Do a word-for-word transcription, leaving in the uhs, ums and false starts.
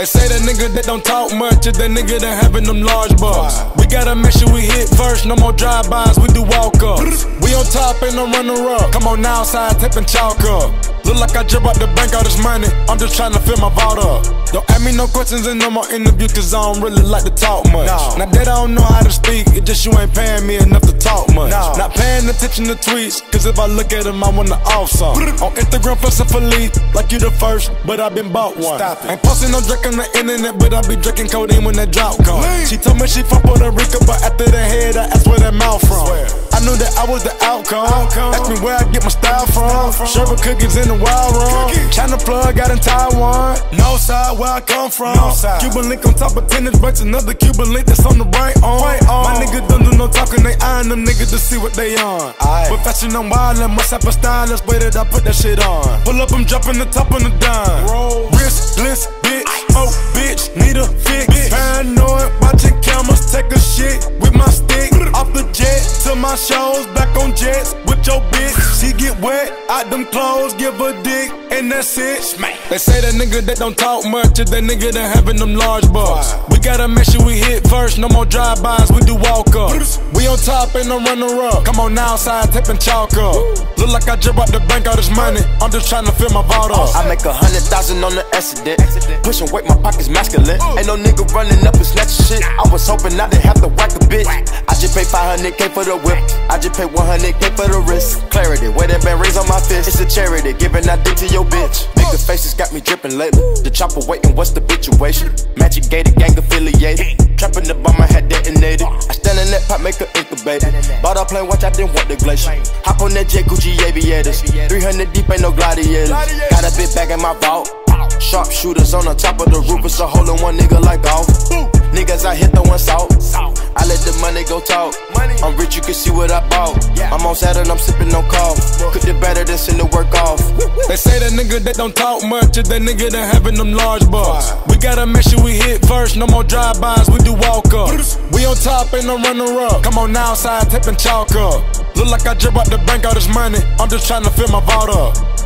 They say the nigga that don't talk much is the nigga that having them large bucks. We gotta make sure we hit first, no more drive-bys, we do walk-ups. We on top and I'm runner-up, come on now, side tapping chalk up. Look like I drip out the bank, all this money, I'm just trying to fill my vault up. Don't ask me no questions in no more interview, cause I don't really like to talk much. No. Now that I don't know how to speak, it's just you ain't paying me enough to talk much. No. Not paying attention to tweets, cause if I look at them, I wanna off some. On Instagram, flexing for lead, like you the first, but I been bought one. Stop it. Ain't posting no drink on the internet, but I be drinking codeine when that drop comes. She told me she from Puerto Rico, but after that head, I asked where that mouth from. Swear. I knew that I was the outcome. outcome. Ask me where I get my style from. from. Sherbet cookies in the wild room. Cookie. China plug out in Taiwan. No side where I come from. No Cuban link on top of tennis bricks. Another Cuban link that's on the right arm. Right on. My niggas don't do no talking. They eyeing them niggas to see what they on. Aye. But fashion I'm wildin'. Must have a stylist. Way that I put that shit on. Pull up, I'm dropping the top on the dime. Roll. Wrist, bliss, bitch. Ice. Oh, bitch. Need a fix. Bitch. Paranoid. Watching cameras. Take a shit with my stick. Off the jet to my shows, back on jets with your bitch. She get wet, out them clothes, give her dick, and that's it. Smack. They say that nigga that don't talk much is that nigga that having them large bucks. Wow. We gotta make sure we hit first, no more drive-bys, we do walk-ups. We on top and I'm runner-up, come on now, side tapping chalk up. Woo. Look like I drip out the bank, all this money, I'm just trying to fill my vault up. I make a hundred thousand on the accident, accident. Pushing weight, my pocket's masculine. Ooh. Ain't no nigga running up and snatching shit. Nah. I was hoping I didn't have to whack a bitch. Whack. I just paid five hundred K for the whip, I just paid one hundred K for the wrist. Clarity, where there been rings on my fist. It's a charity, giving that dick to your bitch. Bigger faces got me dripping lately. The chopper waiting, what's the situation? Magic Gator, gang affiliated. Trapping the bomb, I had detonated. I stand in that pop, make her incubate. Bought a plane, watch, I didn't want the glacier. Hop on that jet, Gucci aviators. three hundred deep, ain't no gladiators. Got a big bag in my vault. Sharp shooters on the top of the roof, it's a hole in one nigga like golf. Niggas I hit throwin' salt. I let the money go talk. I'm rich, you can see what I bought. I'm on Saturn, I'm sippin' on call. Cook the batter, then send the work off. They say that nigga that don't talk much is that nigga that having them large bucks. We gotta make sure we hit first, no more drive-bys, we do walk-ups. We on top and I'm runner-up, come on now, side tapping chalk up. Look like I drip out the bank, all this money, I'm just trying to fill my vault up.